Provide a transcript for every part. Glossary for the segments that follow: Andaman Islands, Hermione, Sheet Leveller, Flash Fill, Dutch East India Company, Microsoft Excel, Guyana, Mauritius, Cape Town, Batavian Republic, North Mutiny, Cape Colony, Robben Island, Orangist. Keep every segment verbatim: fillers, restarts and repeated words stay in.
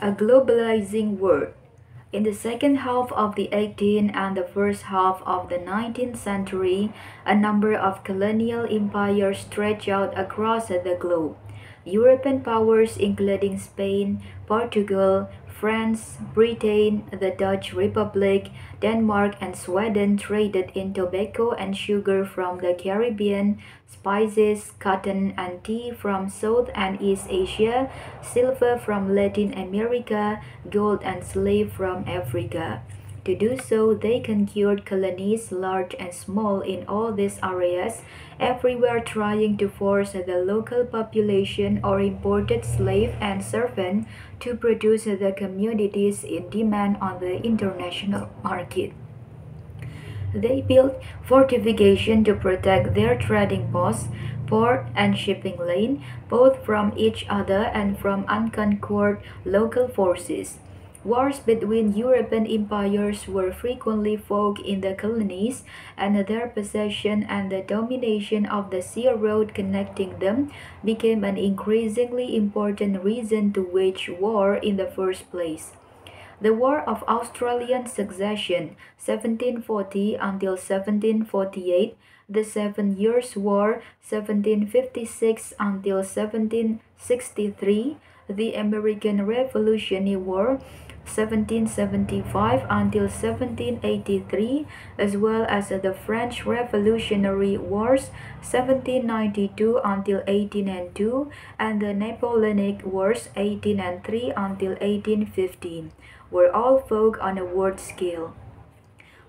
a globalizing world. In the second half of the eighteenth and the first half of the nineteenth century, a number of colonial empires stretched out across the globe. European powers including Spain, Portugal, France, Britain, the Dutch Republic, Denmark and Sweden traded in tobacco and sugar from the Caribbean, spices, cotton and tea from South and East Asia, silver from Latin America, gold and slaves from Africa. To do so, they conquered colonies large and small in all these areas, everywhere trying to force the local population or imported slave and servant to produce the commodities in demand on the international market. They built fortifications to protect their trading posts, port and shipping lane, both from each other and from unconquered local forces. Wars between European empires were frequently fought in the colonies, and their possession and the domination of the sea road connecting them became an increasingly important reason to wage war in the first place. The War of Australian Succession, seventeen forty until seventeen forty-eight, the Seven Years' War, seventeen fifty-six until seventeen sixty-three, the American Revolutionary War, seventeen seventy-five until seventeen eighty-three, as well as the French Revolutionary Wars, seventeen ninety-two until eighteen oh two, and the Napoleonic Wars, eighteen oh three until eighteen fifteen, were all fought on a world scale.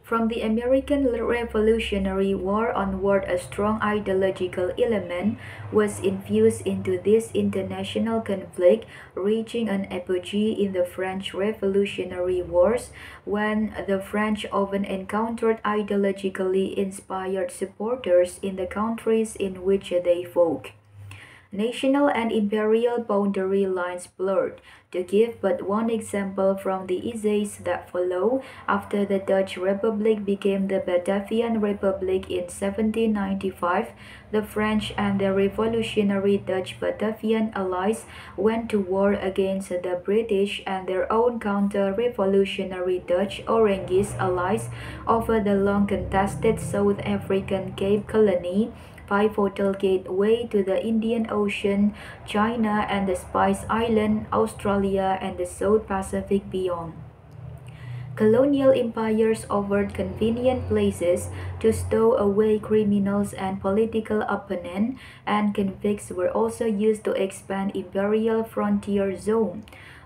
From the American Revolutionary War onward, a strong ideological element was infused into this international conflict, reaching an apogee in the French Revolutionary Wars, when the French often encountered ideologically inspired supporters in the countries in which they fought. National and imperial boundary lines blurred. To give but one example from the essays that follow, after the Dutch Republic became the Batavian Republic in seventeen ninety-five, the French and the revolutionary Dutch Batavian allies went to war against the British and their own counter-revolutionary Dutch Orangist allies over the long-contested South African Cape Colony, pivotal gateway to the Indian Ocean, China and the Spice Island, Australia and the South Pacific beyond. Colonial empires offered convenient places to stow away criminals and political opponents, and convicts were also used to expand imperial frontier zone.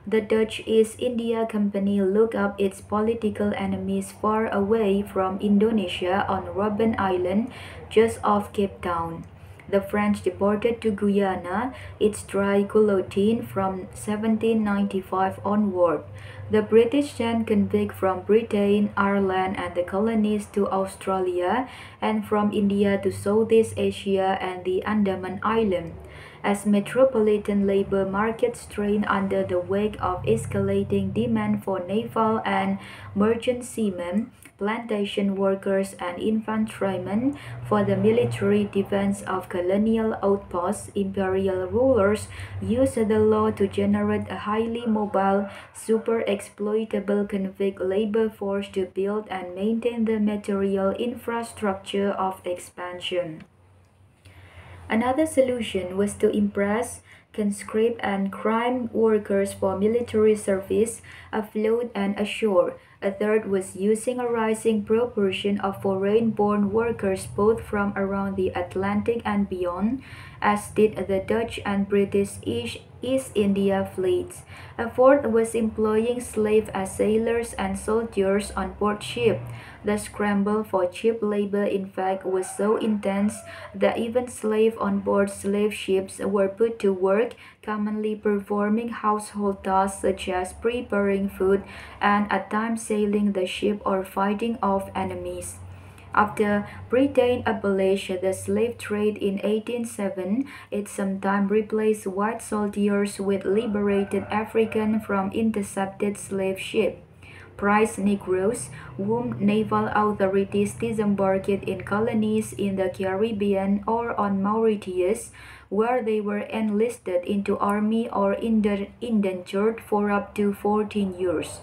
The Dutch East India Company looked up its political enemies far away from Indonesia on Robben Island, just off Cape Town. The French deported to Guyana its dry guillotine from seventeen ninety-five onward. The British sent convicts from Britain, Ireland and the colonies to Australia, and from India to Southeast Asia and the Andaman Islands. As metropolitan labor markets strained under the wake of escalating demand for naval and merchant seamen, plantation workers and infantrymen for the military defense of colonial outposts, imperial rulers used the law to generate a highly mobile, super-exploitable convict labor force to build and maintain the material infrastructure of expansion. Another solution was to impress, conscript and crime workers for military service afloat and ashore. A third was using a rising proportion of foreign-born workers both from around the Atlantic and beyond, as did the Dutch and British East India fleets. A fourth was employing slaves as sailors and soldiers on board ship. The scramble for cheap labor, in fact, was so intense that even slaves on board slave ships were put to work, commonly performing household tasks such as preparing food and at times sailing the ship or fighting off enemies. After Britain abolished the slave trade in eighteen oh seven, it sometimes replaced white soldiers with liberated Africans from intercepted slave ships. prize Negroes, whom naval authorities disembarked in colonies in the Caribbean or on Mauritius, where they were enlisted into army or indentured for up to fourteen years.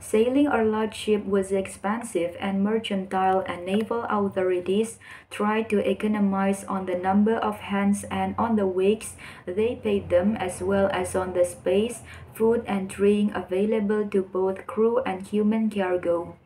Sailing a large ship was expensive, and mercantile and naval authorities tried to economize on the number of hands and on the wages they paid them, as well as on the space, food, and drink available to both crew and human cargo.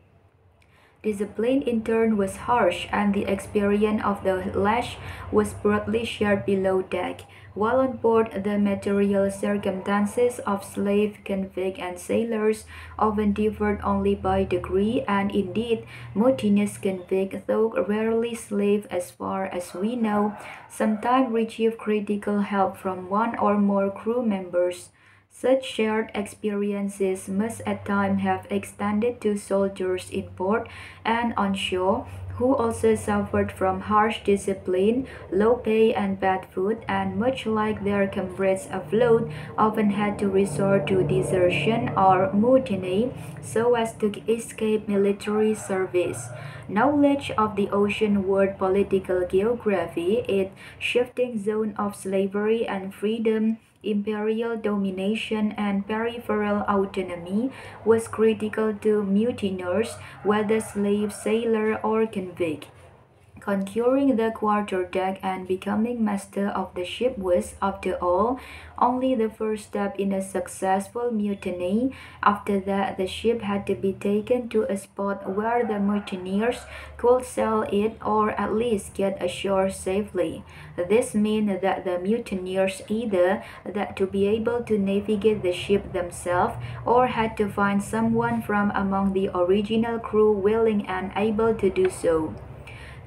Discipline in turn was harsh, and the experience of the lash was broadly shared below deck, while on board the material circumstances of slave, convict, and sailors often differed only by degree, and indeed mutinous convicts, though rarely slaves as far as we know, sometimes received critical help from one or more crew members. Such shared experiences must at times have extended to soldiers in port and on shore, who also suffered from harsh discipline, low pay and bad food, and much like their comrades afloat, often had to resort to desertion or mutiny so as to escape military service. Knowledge of the ocean world political geography, its shifting zone of slavery and freedom, imperial domination, and peripheral autonomy was critical to mutineers, whether slave, sailor, or convict. Conquering the quarterdeck and becoming master of the ship was, after all, only the first step in a successful mutiny. After that, the ship had to be taken to a spot where the mutineers could sell it or at least get ashore safely. This meant that the mutineers either had to be able to navigate the ship themselves, or had to find someone from among the original crew willing and able to do so.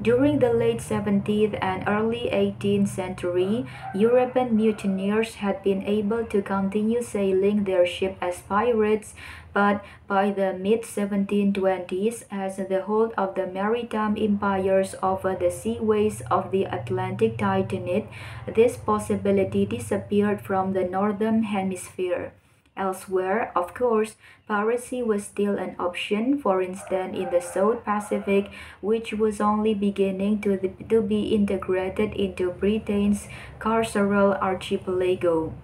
During the late seventeenth and early eighteenth century, European mutineers had been able to continue sailing their ship as pirates, but by the mid seventeen twenties, as the hold of the maritime empires over the seaways of the Atlantic tightened, this possibility disappeared from the northern hemisphere. Elsewhere, of course, piracy was still an option, for instance in the South Pacific, which was only beginning to, the, to be integrated into Britain's carceral archipelago.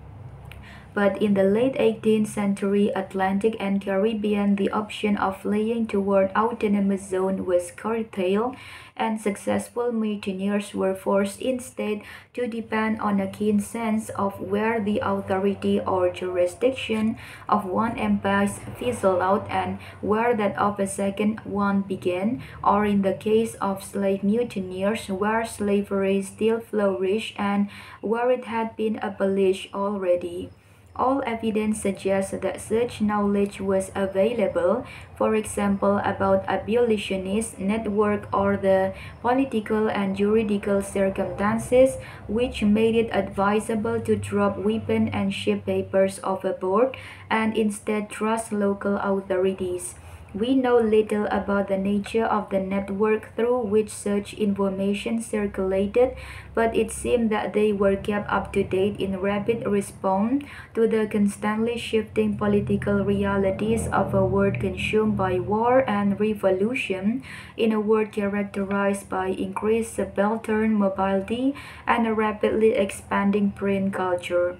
But in the late eighteenth century Atlantic and Caribbean, the option of fleeing toward autonomous zone was curtailed, and successful mutineers were forced instead to depend on a keen sense of where the authority or jurisdiction of one empire fizzled out and where that of a second one began, or in the case of slave mutineers, where slavery still flourished and where it had been abolished already. All evidence suggests that such knowledge was available, for example about abolitionist network or the political and juridical circumstances which made it advisable to drop weapons and ship papers overboard and instead trust local authorities. We know little about the nature of the network through which such information circulated, but it seemed that they were kept up to date in rapid response to the constantly shifting political realities of a world consumed by war and revolution, in a world characterized by increased subaltern mobility and a rapidly expanding print culture.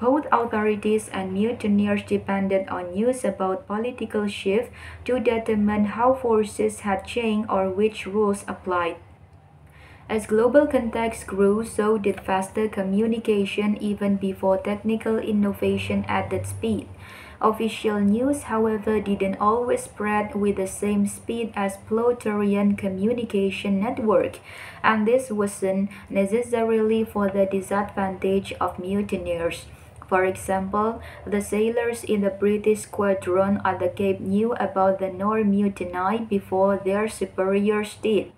Both authorities and mutineers depended on news about political shifts to determine how forces had changed or which rules applied. As global context grew, so did faster communication even before technical innovation added speed. Official news, however, didn't always spread with the same speed as Ploterian communication network, and this wasn't necessarily for the disadvantage of mutineers. For example, the sailors in the British squadron at the Cape knew about the North Mutiny before their superiors did.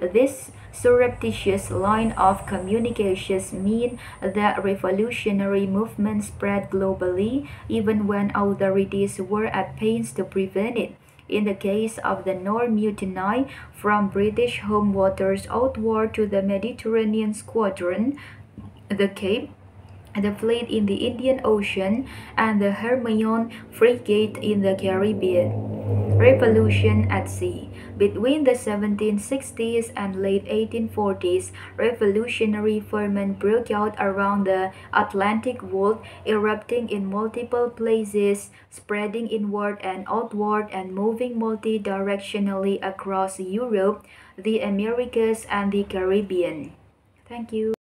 This surreptitious line of communications meant that revolutionary movements spread globally, even when authorities were at pains to prevent it. In the case of the North Mutiny, from British home waters outward to the Mediterranean squadron, the Cape, the fleet in the Indian Ocean, and the Hermione frigate in the Caribbean. Revolution at sea. Between the seventeen sixties and late eighteen forties, revolutionary ferment broke out around the Atlantic World, erupting in multiple places, spreading inward and outward and moving multi-directionally across Europe, the Americas, and the Caribbean. Thank you.